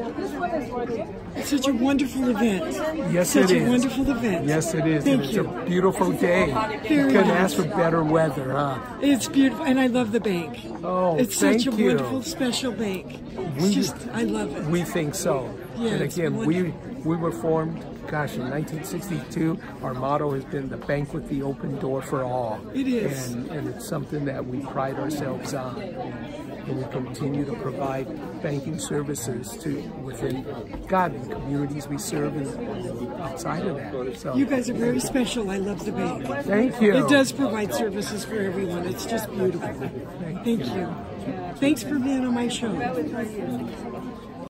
It's such a wonderful event. Yes, it is. Such a wonderful event. Yes, it is. Thank you. It's a beautiful day. You couldn't ask for better weather, huh? It's beautiful, and I love the bank. Oh, thank you. It's such a wonderful, special bank. It's just, I love it. We think so. Yeah, and again, we were formed, gosh, in 1962. Our motto has been the bank with the open door for all. It is. And it's something that we pride ourselves on. And we continue to provide banking services to within, God, and communities we serve and outside of that. So, you guys are very special. I love the bank. Thank you. It does provide services for everyone. It's just beautiful. Thank you. Thanks for being on my show.